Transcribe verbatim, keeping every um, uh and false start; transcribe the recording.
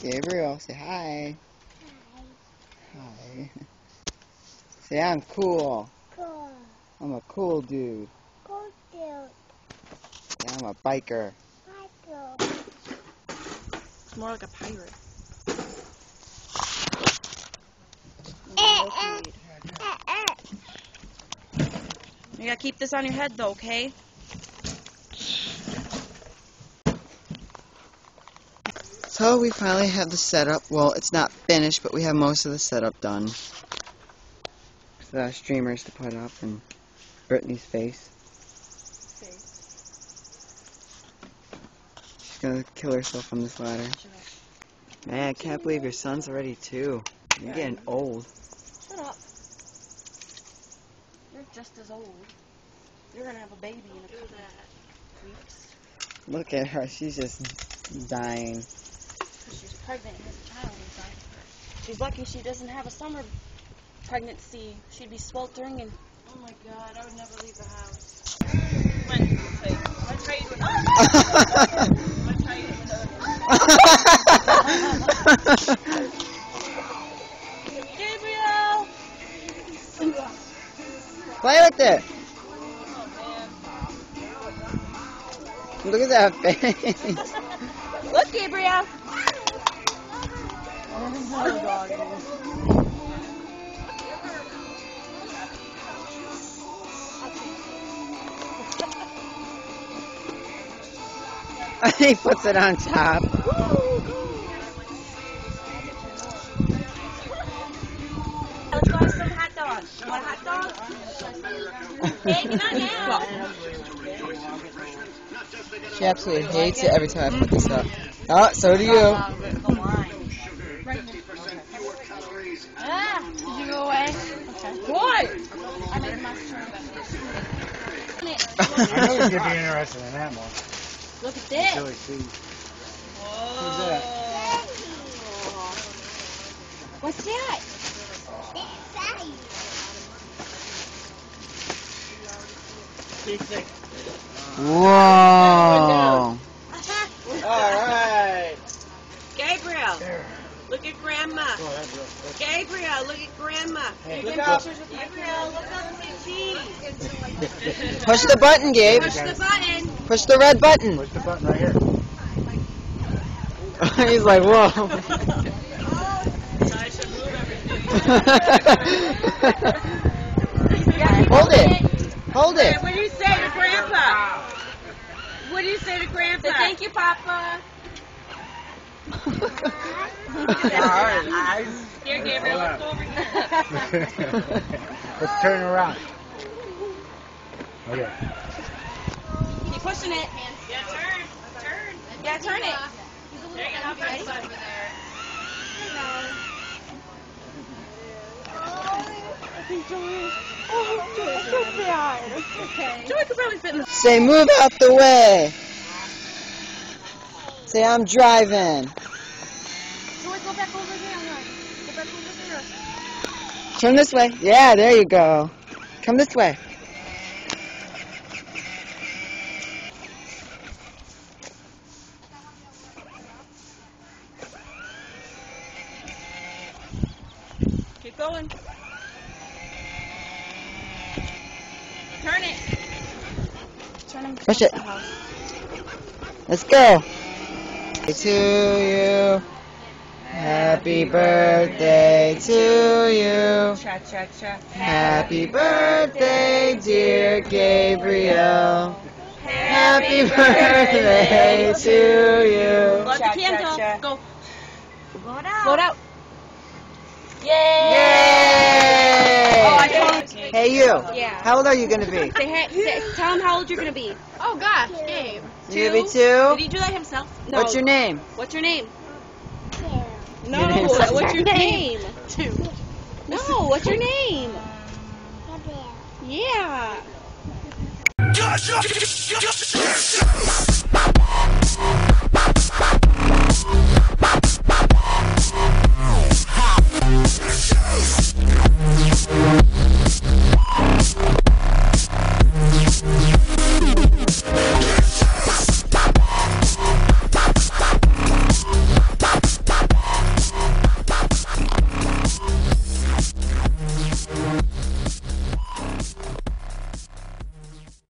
Gabriel, say hi. Hi. Hi. Say I'm cool. Cool. I'm a cool dude. Cool dude. Say I'm a biker. Biker. It's more like a pirate. Eh, eh, eh, eh. You gotta keep this on your head though, okay? So we finally have the setup. Well, it's not finished, but we have most of the setup done. The streamers to put up and Brittany's face. She's gonna kill herself on this ladder. Man, I can't believe your son's already two. You're getting old. Shut up. You're just as old. You're gonna have a baby in a couple weeks. Look at her. She's just dying. Pregnant and has a child inside of her. She's lucky she doesn't have a summer pregnancy. She'd be sweltering and oh my god, I would never leave the house. I'll try you to another. I'll try you to another. Gabriel! Play with it! Oh, man. Look at that face. Look, Gabriel! He puts it on top. Let's go have some hot dogs. You want a hot dog? Hey, not now. She absolutely hates it every time I put this up. Oh, so do you. Ah, did you go away? Okay. What? I made a monster. I know you're going to be interested in that one. Look at this. Until I see. Who's that? What's that? It's Daddy. Big thing. Whoa. All right. Gabriel. There. Look at Grandma. Gabriel, look at Grandma. Hey, look up. Gabriel, look up to G. Push the button, Gabe. Push the button. Push the red button. Push the button right here. He's like, whoa. I should move everything. Hold it. Hold it. What do you say to Grandpa? What do you say to Grandpa? Say thank you, Papa. Here, Gabriel, let's go over here. Let's turn around. Okay. Keep pushing it. Yeah, turn. Turn. Yeah, turn it. There you go. There you go. Oh, Joy could probably fit in the. Say, move out the way. Say, I'm driving. Joy, go back over there, hon. Go back over there. Turn this way. Yeah, there you go. Come this way. Keep going. Turn it. Turn him. Push it. Let's go. To you, happy birthday to you, cha, cha, cha. Happy birthday dear Gabriel, happy, happy birthday, birthday to you, blow the candle, cha. Go, blow it out, blow it out, yay, yay. Oh, I hey Hey, you. Yeah. How old are you going to be? Say, hey, say, tell him how old you're going to be. Oh, gosh, Gabe. You're going to be two? Did he do that himself? No. What's your name? What's your name? Two. No, your what's, what's your name? Two. No, what's your name? Yeah.